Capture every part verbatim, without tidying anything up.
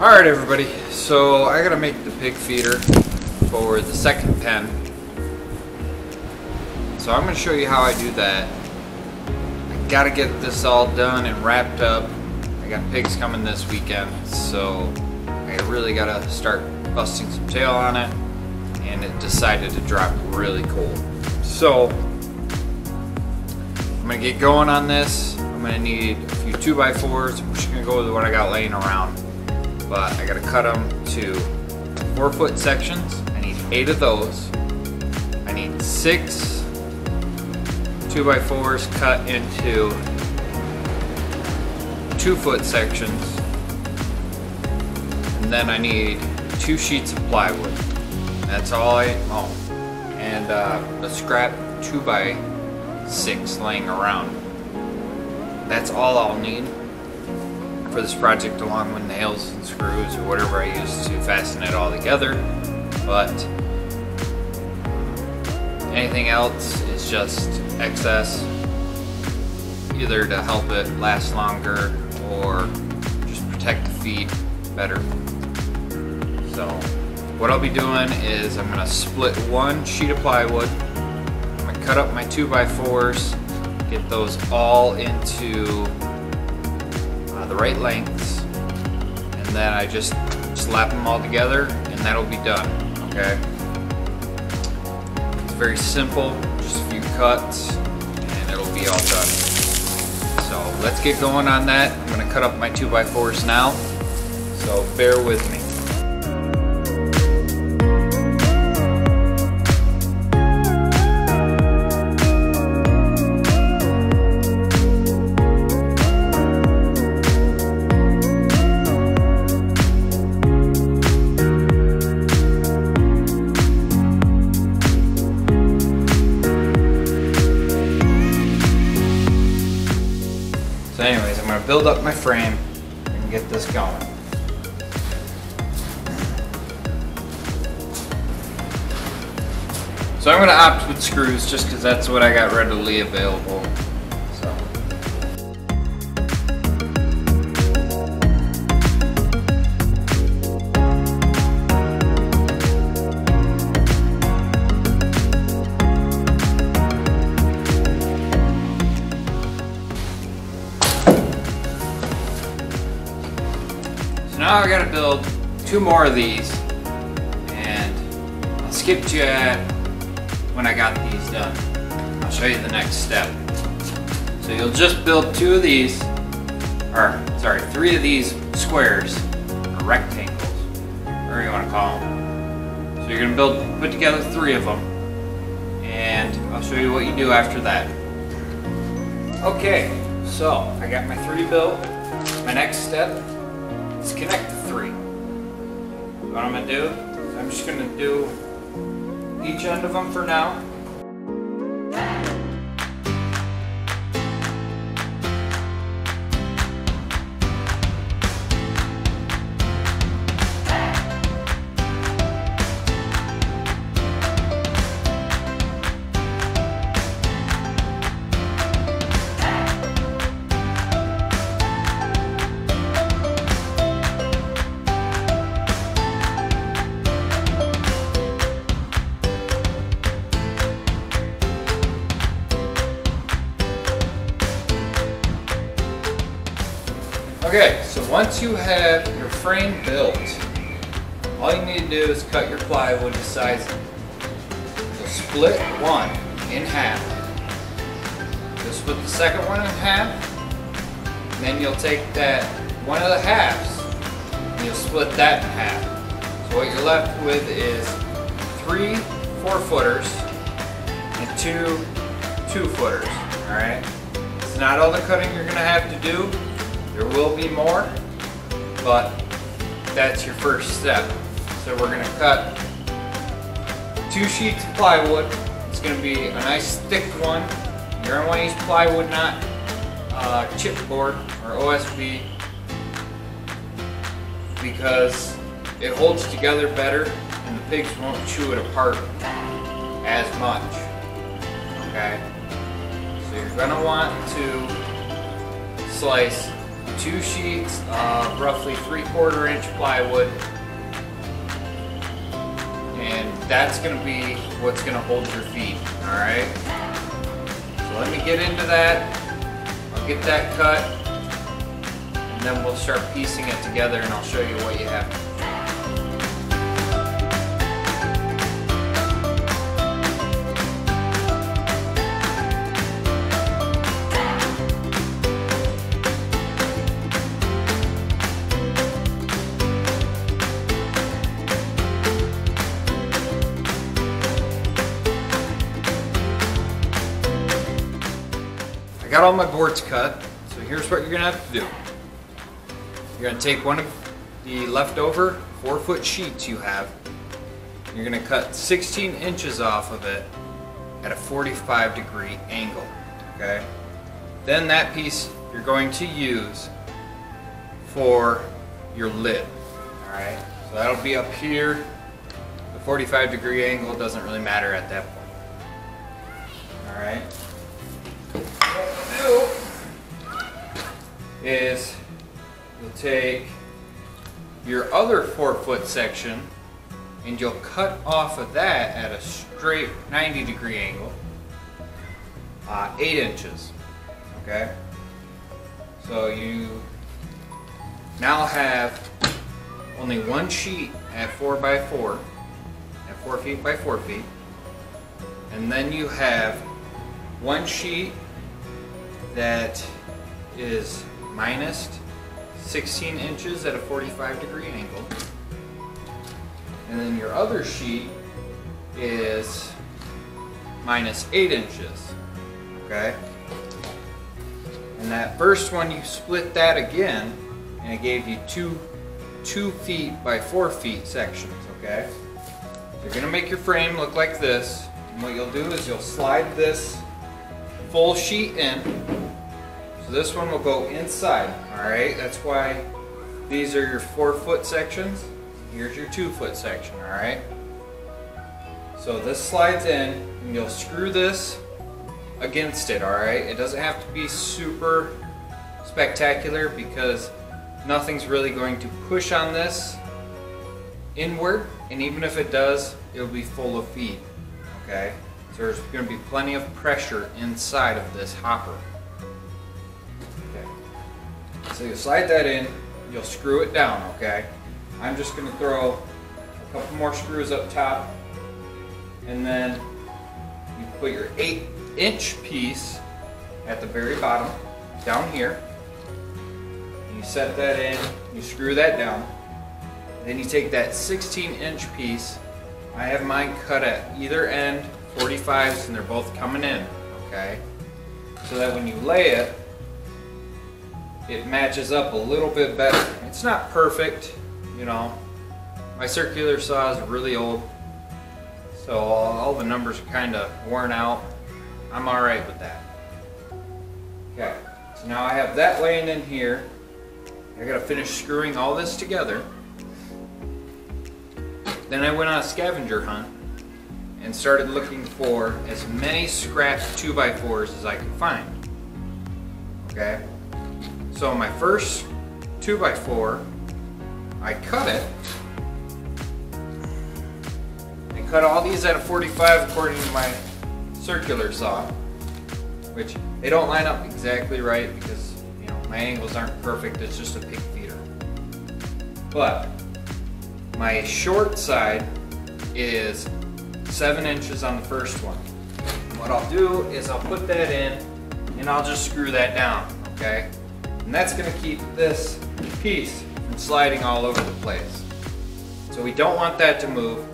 Alright everybody, so I gotta make the pig feeder for the second pen. So I'm gonna show you how I do that. I gotta get this all done and wrapped up. I got pigs coming this weekend, so I really gotta start busting some tail on it. And it decided to drop really cold. So I'm gonna get going on this. I'm gonna need a few two by fours. I'm just gonna go with what I got laying around. But I gotta cut them to four foot sections. I need eight of those. I need six two by fours cut into two foot sections. And then I need two sheets of plywood. That's all I own. And uh, a scrap two by six laying around. That's all I'll need for this project, along with nails and screws or whatever I use to fasten it all together. But anything else is just excess, either to help it last longer or just protect the feet better. So what I'll be doing is I'm going to split one sheet of plywood. I'm going to cut up my two by fours, get those all into uh, the right lengths, and then I just slap them all together and that'll be done, okay? It's very simple, just a few cuts and it'll be all done. So let's get going on that. I'm going to cut up my two by fours now, so bear with me. So anyways, I'm going to build up my frame and get this going. So I'm going to opt with screws just because that's what I got readily available. So. Now I gotta build two more of these, and I'll skip to when I got these done. I'll show you the next step. So you'll just build two of these, or sorry, three of these squares, or rectangles, whatever you want to call them. So you're gonna build, put together three of them, and I'll show you what you do after that. Okay, so I got my three built. My next step. Let's connect the three. What I'm going to do, I'm just going to do each end of them for now. Okay, so once you have your frame built, all you need to do is cut your plywood to size it. You'll split one in half. You'll split the second one in half, and then you'll take that one of the halves, and you'll split that in half. So what you're left with is three four-footers and two two-footers, all right? It's not all the cutting you're gonna have to do. There will be more, but that's your first step. So we're going to cut two sheets of plywood. It's going to be a nice thick one. You're going to want to use plywood, not uh, chipboard or O S B, because it holds together better and the pigs won't chew it apart as much. Okay, so you're going to want to slice two sheets of roughly three-quarter inch plywood, and that's going to be what's going to hold your feet. All right. So let me get into that. I'll get that cut, and then we'll start piecing it together, and I'll show you what you have. I got all my boards cut, so here's what you're going to have to do. You're going to take one of the leftover four foot sheets you have, you're going to cut sixteen inches off of it at a forty-five degree angle, okay? Then that piece you're going to use for your lid, alright? So that'll be up here. The forty-five degree angle doesn't really matter at that point, alright? Is you'll take your other four foot section and you'll cut off of that at a straight ninety degree angle, uh, eight inches. Okay, so you now have only one sheet at four by four, at four feet by four feet, and then you have one sheet that is minus sixteen inches at a forty-five degree angle, and then your other sheet is minus eight inches, okay? And that first one, you split that again, and it gave you two two feet by four feet sections, okay? You're gonna make your frame look like this, and what you'll do is you'll slide this full sheet in. So this one will go inside, alright? That's why these are your four foot sections. Here's your two foot section, alright? So this slides in, and you'll screw this against it, alright? It doesn't have to be super spectacular because nothing's really going to push on this inward, and even if it does, it'll be full of feed, okay? So there's going to be plenty of pressure inside of this hopper. Okay. So you slide that in, you'll screw it down, okay? I'm just going to throw a couple more screws up top, and then you put your eight inch piece at the very bottom, down here. You set that in, you screw that down. Then you take that sixteen inch piece. I have mine cut at either end, forty-fives, and they're both coming in, okay? So that when you lay it, it matches up a little bit better. It's not perfect, you know. My circular saw is really old, so all, all the numbers are kind of worn out. I'm all right with that. Okay, so now I have that laying in here. I gotta finish screwing all this together. Then I went on a scavenger hunt and started looking for as many scrap two by fours as I could find. Okay, so my first two by four, I cut it. I cut all these at a forty-five according to my circular saw, which they don't line up exactly right because, you know, my angles aren't perfect, it's just a pig feeder. But my short side is seven inches on the first one. What I'll do is I'll put that in, and I'll just screw that down, okay? And that's gonna keep this piece from sliding all over the place. So we don't want that to move,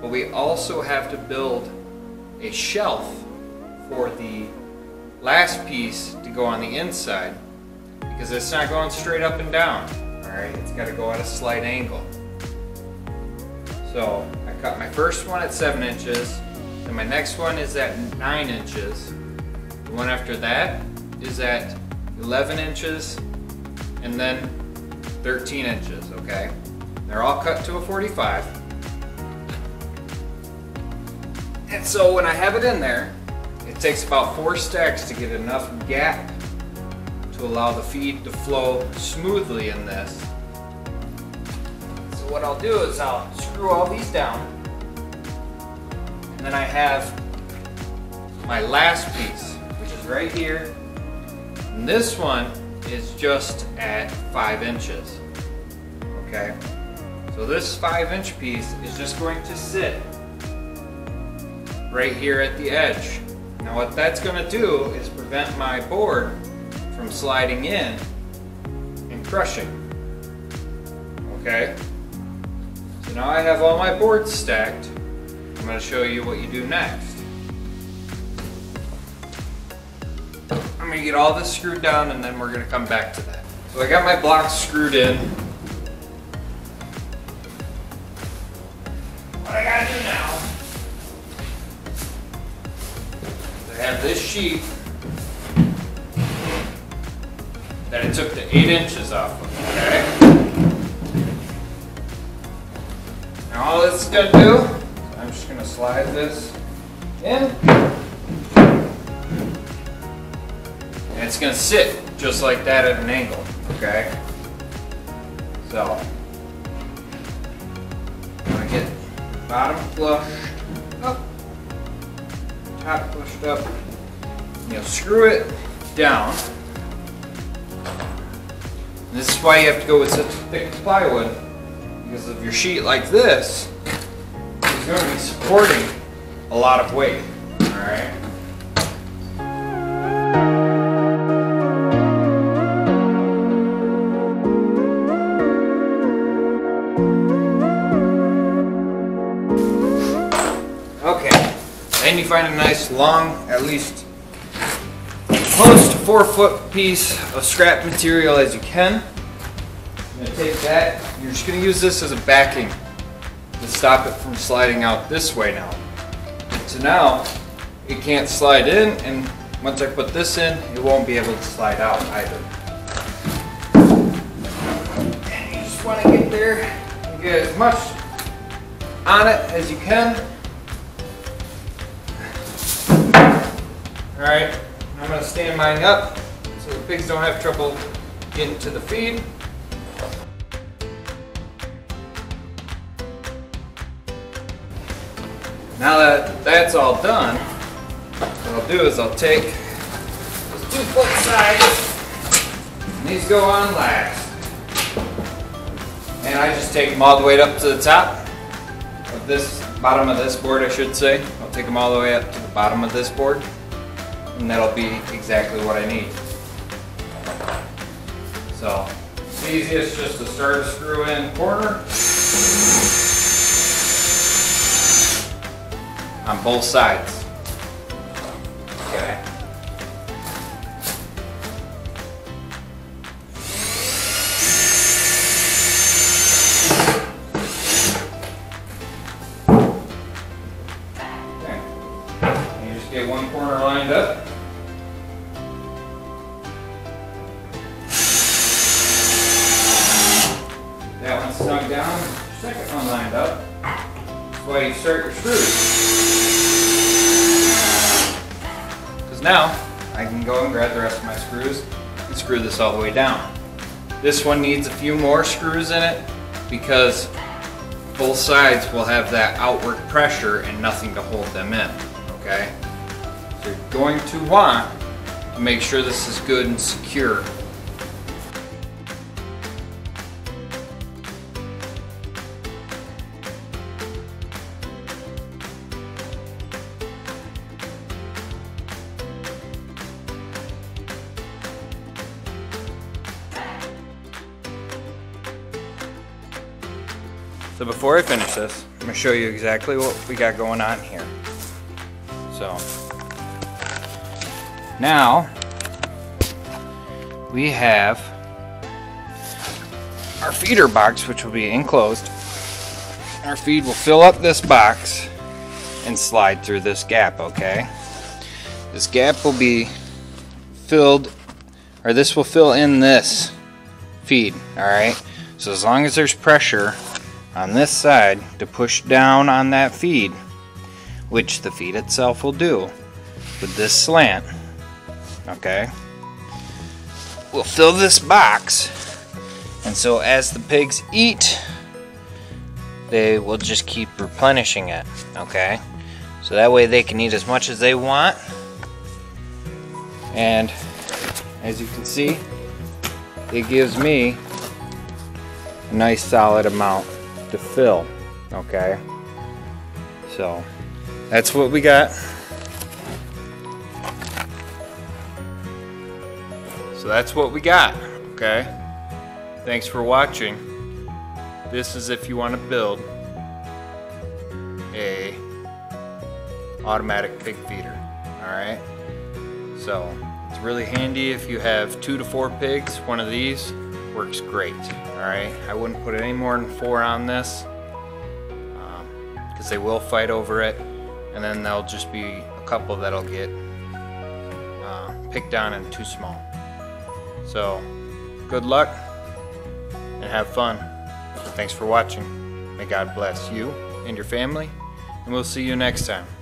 but we also have to build a shelf for the last piece to go on the inside, because it's not going straight up and down, all right? It's gotta go at a slight angle. So I cut my first one at seven inches, then my next one is at nine inches, the one after that is at eleven inches, and then thirteen inches, okay? They're all cut to a forty-five. And so when I have it in there, it takes about four stacks to get enough gap to to allow the feed to flow smoothly in this. So what I'll do is I'll screw all these down, and then I have my last piece, which is right here, and this one is just at five inches. Okay, so this five inch piece is just going to sit right here at the edge. Now what that's going to do is prevent my board from sliding in and crushing. Okay, so now I have all my boards stacked. I'm going to show you what you do next. I'm going to get all this screwed down and then we're going to come back to that. So I got my blocks screwed in. What I got to do now is I have this sheet that I took the eight inches off of, okay? Now all this is going to do, I'm just going to slide this in. And it's going to sit just like that at an angle, okay? So, I'm going to get the bottom flush up, top pushed up, and you'll screw it down. This is why you have to go with such thick plywood, because of your sheet like this, it's going to be supporting a lot of weight, all right? Okay, then you find a nice long, at least close to four foot piece of scrap material as you can. I'm gonna take that. You're just gonna use this as a backing to stop it from sliding out this way now. So now it can't slide in, and once I put this in, it won't be able to slide out either. And you just wanna get there and get as much on it as you can. All right. I'm going to stand mine up so the pigs don't have trouble getting to the feed. Now that that's all done, what I'll do is I'll take those two foot sides, and these go on last. And I just take them all the way up to the top of this, bottom of this board I should say. I'll take them all the way up to the bottom of this board. And that'll be exactly what I need. So, it's easiest just to start a screw in corner on both sides. Okay. Okay. You just get one corner lined up. Sunk down, second one lined up. That's why you start your screws. Because now I can go and grab the rest of my screws and screw this all the way down. This one needs a few more screws in it because both sides will have that outward pressure and nothing to hold them in. Okay? So you're going to want to make sure this is good and secure. So before I finish this, I'm going to show you exactly what we got going on here. So now we have our feeder box, which will be enclosed. Our feed will fill up this box and slide through this gap, okay? This gap will be filled, or this will fill in this feed, alright? So as long as there's pressure on this side to push down on that feed, which the feed itself will do with this slant, okay? we'll fill this box, and so as the pigs eat, they will just keep replenishing it, okay? So that way they can eat as much as they want. And as you can see, it gives me a nice solid amount to fill, okay? So that's what we got. So that's what we got, okay? Thanks for watching. This is if you want to build a automatic pig feeder, all right? So it's really handy if you have two to four pigs. One of these works great, all right? I wouldn't put any more than four on this because um, they will fight over it, and then there'll just be a couple that'll get uh, picked on and too small. So good luck and have fun. Thanks for watching. May God bless you and your family, and we'll see you next time.